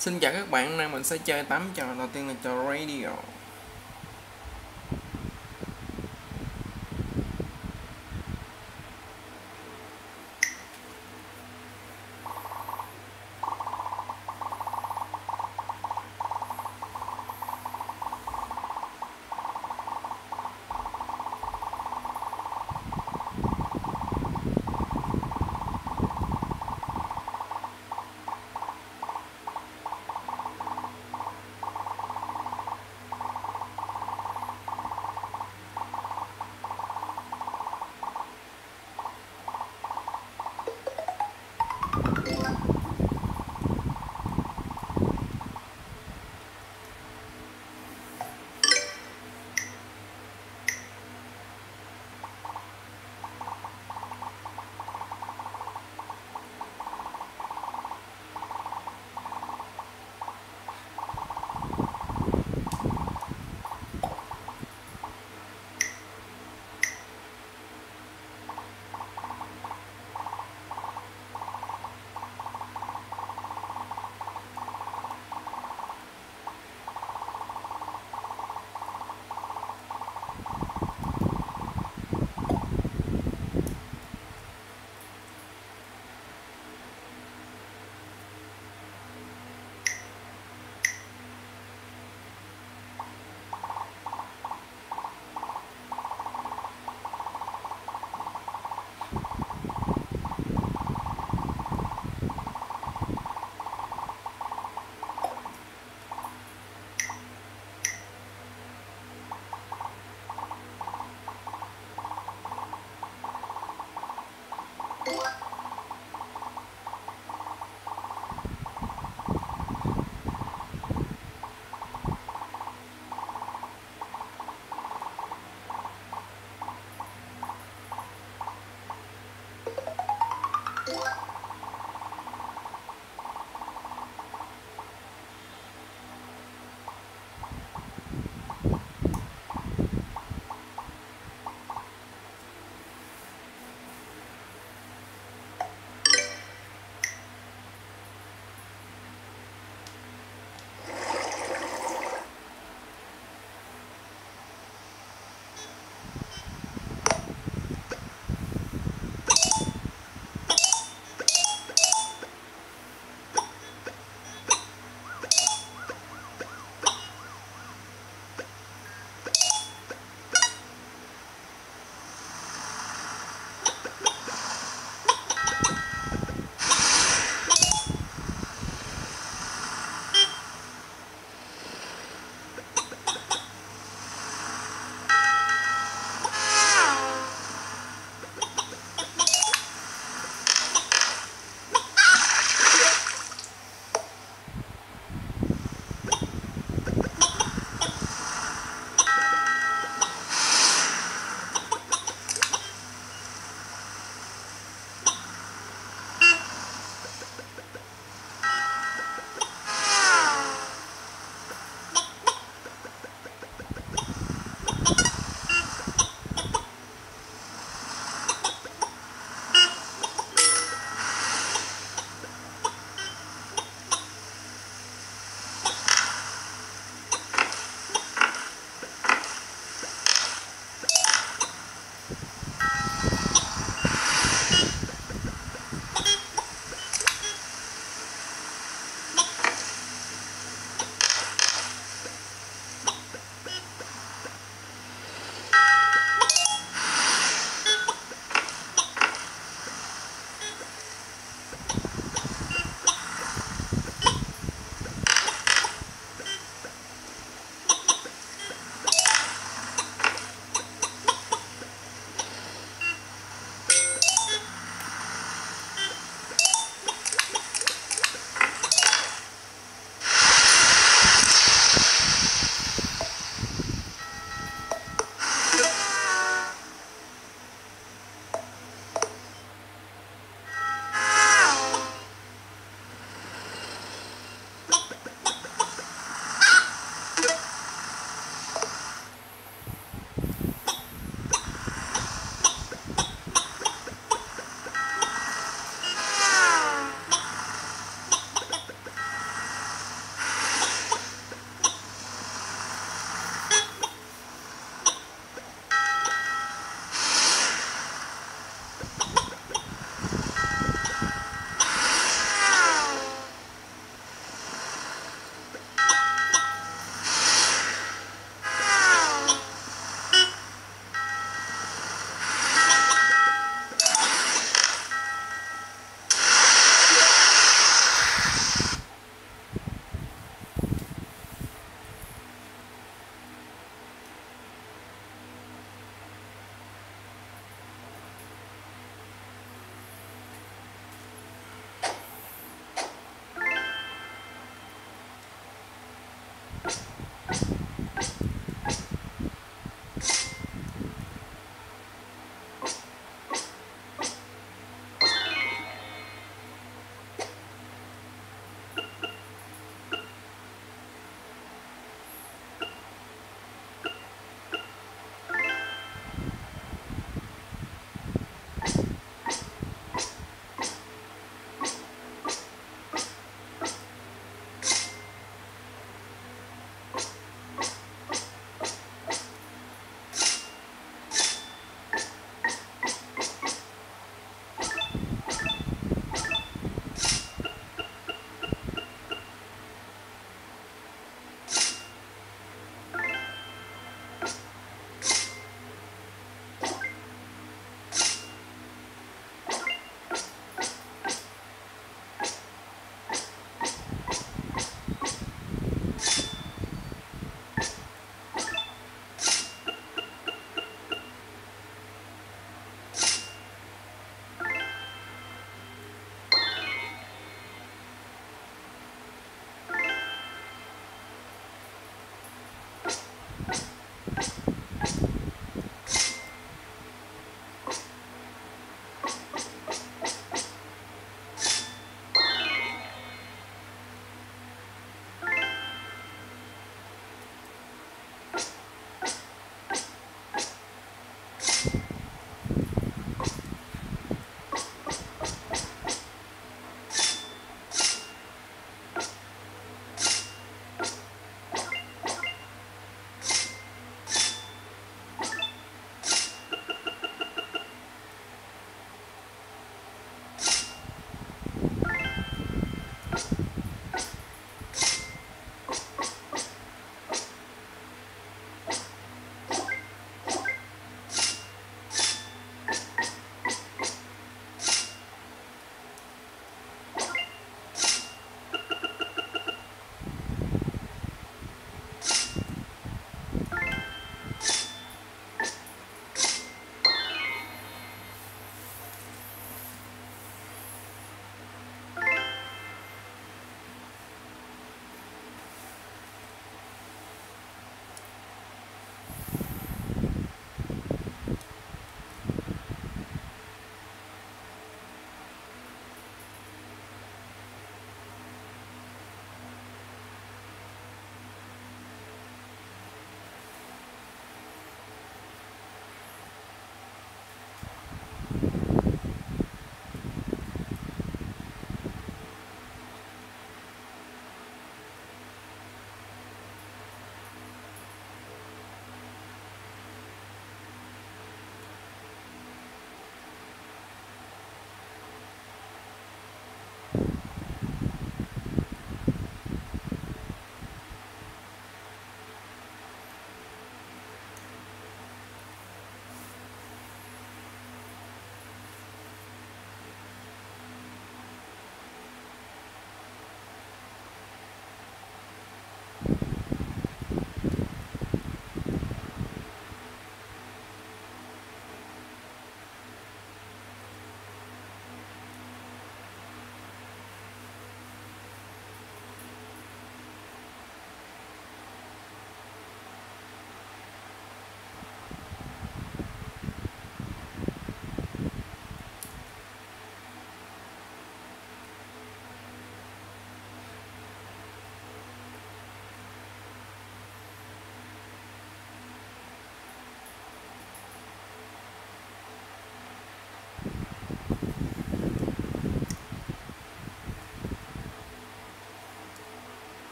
Xin chào các bạn, hôm nay mình sẽ chơi 8 trò. Đầu tiên là trò Radial.